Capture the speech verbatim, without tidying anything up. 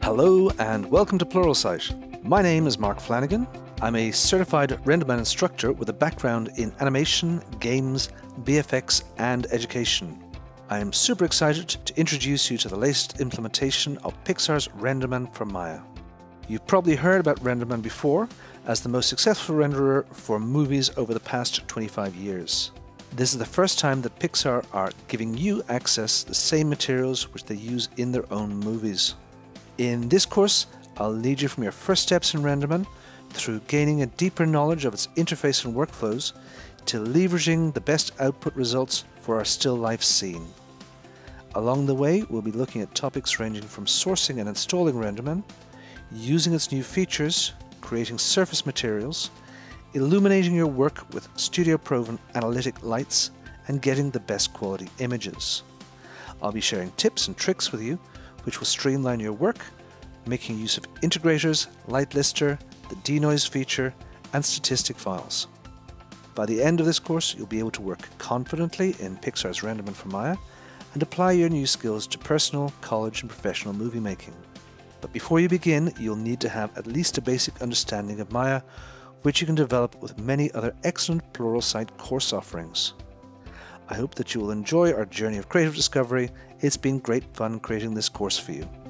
Hello and welcome to Pluralsight. My name is Mark Flanagan. I'm a certified RenderMan instructor with a background in animation, games, B F X and education. I am super excited to introduce you to the latest implementation of Pixar's RenderMan from Maya. You've probably heard about RenderMan before as the most successful renderer for movies over the past twenty-five years. This is the first time that Pixar are giving you access to the same materials which they use in their own movies. In this course, I'll lead you from your first steps in RenderMan through gaining a deeper knowledge of its interface and workflows to leveraging the best output results for our still life scene. Along the way, we'll be looking at topics ranging from sourcing and installing RenderMan, using its new features, creating surface materials, illuminating your work with studio-proven analytic lights, and getting the best quality images. I'll be sharing tips and tricks with you which will streamline your work, making use of integrators, Lightlister, the denoise feature, and statistic files. By the end of this course, you'll be able to work confidently in Pixar's RenderMan for Maya and apply your new skills to personal, college, and professional movie making. But before you begin, you'll need to have at least a basic understanding of Maya, which you can develop with many other excellent Pluralsight course offerings. I hope that you will enjoy our journey of creative discovery. It's been great fun creating this course for you.